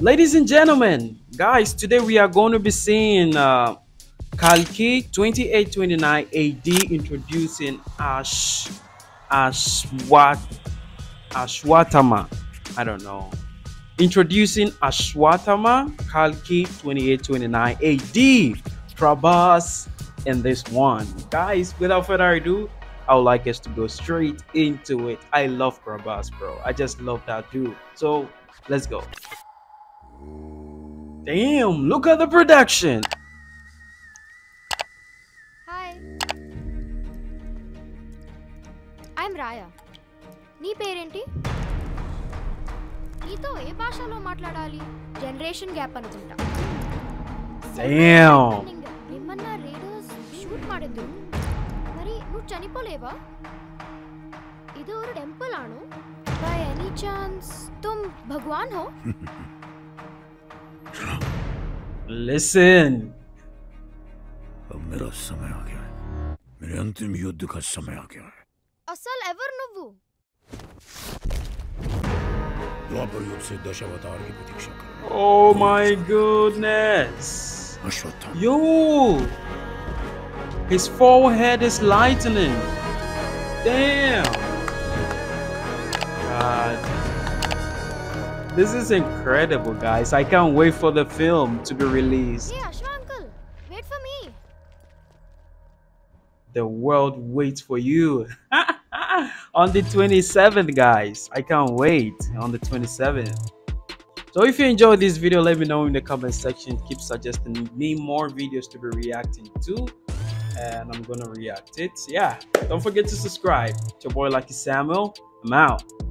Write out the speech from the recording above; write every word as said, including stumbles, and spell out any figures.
Ladies and gentlemen, guys, today we are going to be seeing uh, Kalki twenty-eight twenty-nine A D introducing Ash, Ashwat, Ashwatthama. I don't know. Introducing Ashwatthama, Kalki twenty-eight twenty-nine A D, Prabhas, and this one. Guys, without further ado, I would like us to go straight into it. I love Prabhas, bro. I just love that dude. So, let's go. Damn, look at the production. Hi. I'm Raya. Nee parenti? Neeto ee bhashalo matladali. Generation gap anukunta. Damn. Nimmanna raiders shoot madidru. Mari nu chanipoleva? Idu oru temple aanu? By any chance tum Bhagwan ho? Listen. मेरा समय आ गया है. मेरे अंतिम युद्ध का समय आ गया है. असल एवर नुवु. द्वापर युग से दशावतार की प्रतीक्षा कर. Oh my goodness. Ashwatthama. Yo. His forehead is lightening. Damn. God. This is incredible, guys. I can't wait for the film to be released. Hey, Ashwa uncle, wait for me. The world waits for you. On the twenty-seventh, guys. I can't wait. On the twenty-seventh. So if you enjoyed this video, let me know in the comment section. Keep suggesting me more videos to be reacting to. And I'm gonna react it. Yeah. Don't forget to subscribe. It's your boy Lucky Samuel. I'm out.